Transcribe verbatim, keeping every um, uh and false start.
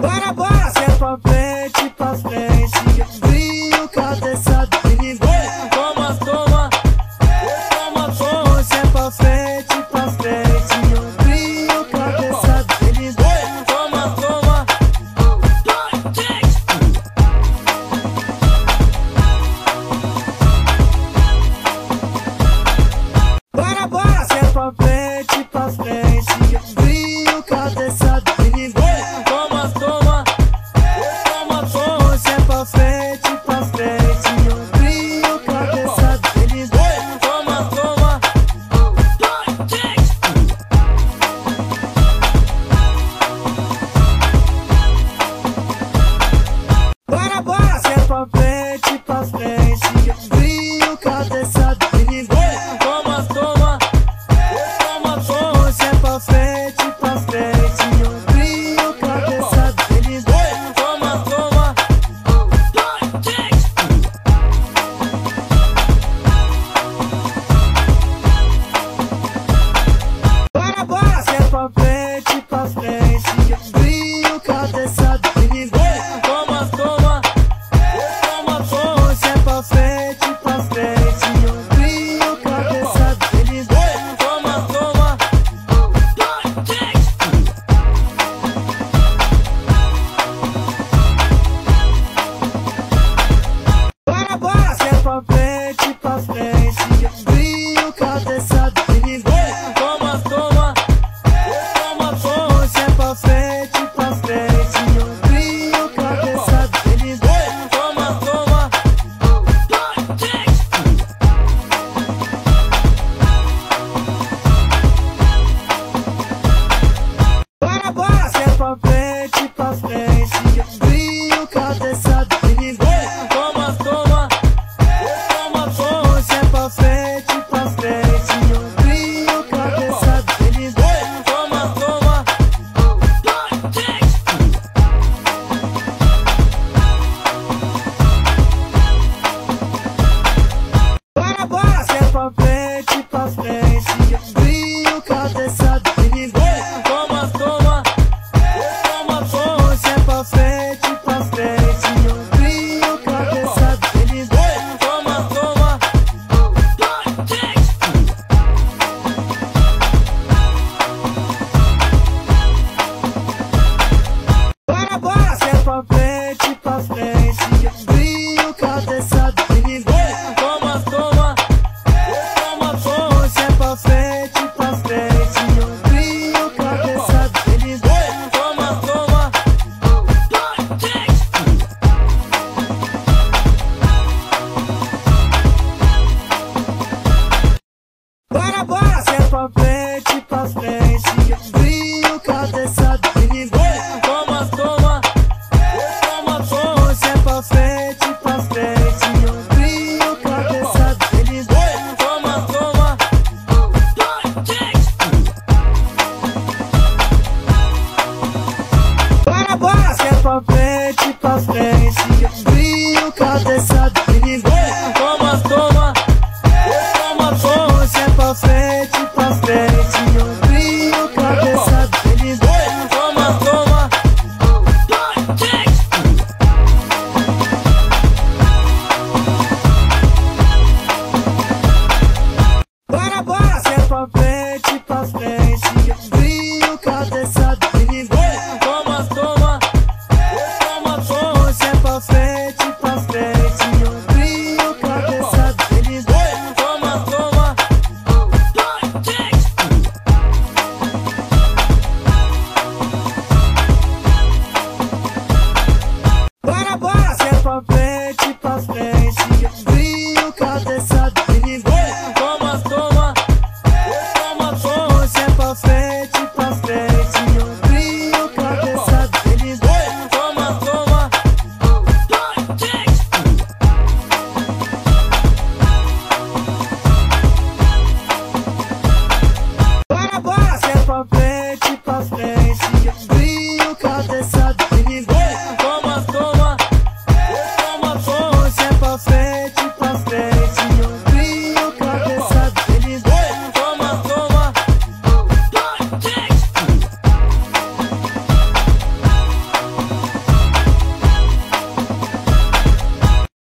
Bora, bora! Se é pra frente, pra frente.